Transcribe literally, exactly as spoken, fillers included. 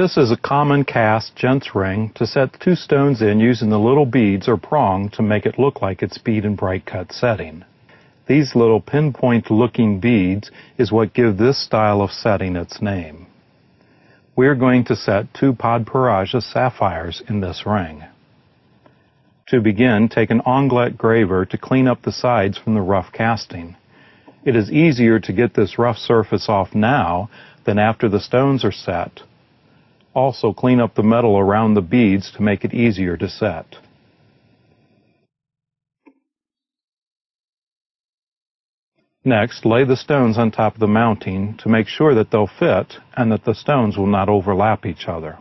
This is a common cast gents ring to set two stones in using the little beads or prong to make it look like it's bead and bright cut setting. These little pinpoint looking beads is what give this style of setting its name. We are going to set two Padparadscha sapphires in this ring. To begin, take an onglette graver to clean up the sides from the rough casting. It is easier to get this rough surface off now than after the stones are set. Also clean up the metal around the beads to make it easier to set. Next, lay the stones on top of the mounting to make sure that they'll fit and that the stones will not overlap each other.